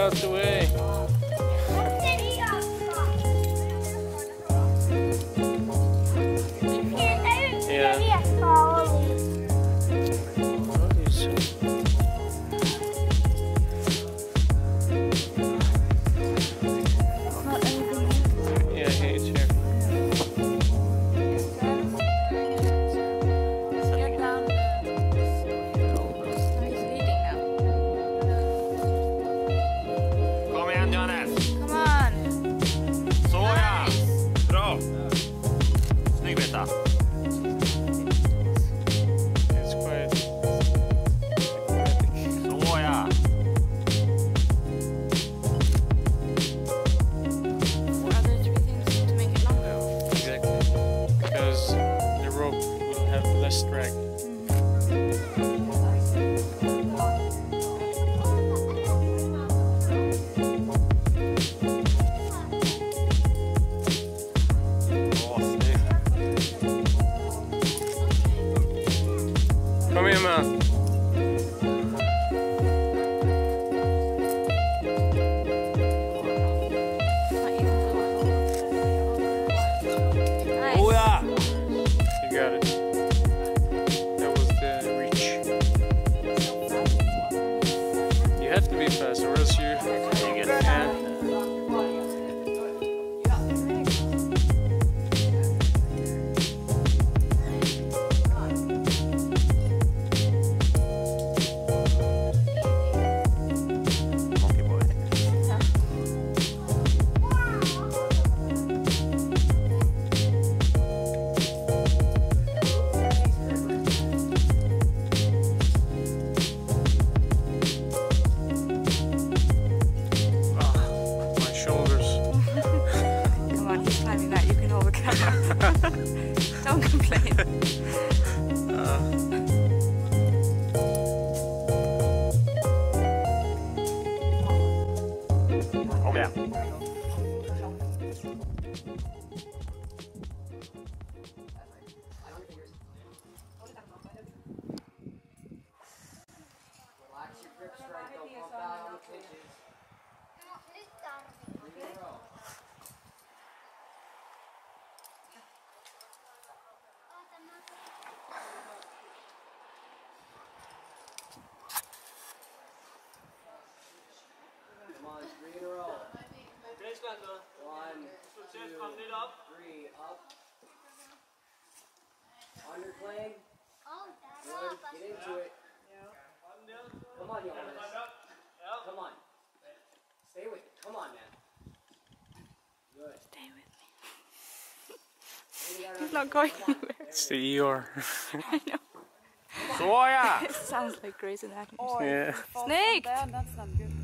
out the way. Don't complain. Oh yeah. One, two, three, up. On your flag. Good. Get into it. Come on, Johannes. Come on. Stay with me. Come on, man. Good. Stay with me. He's not going anywhere. It's the ER. I know. It sounds like Grey's Anatomy. Yeah. Snake! That's not good.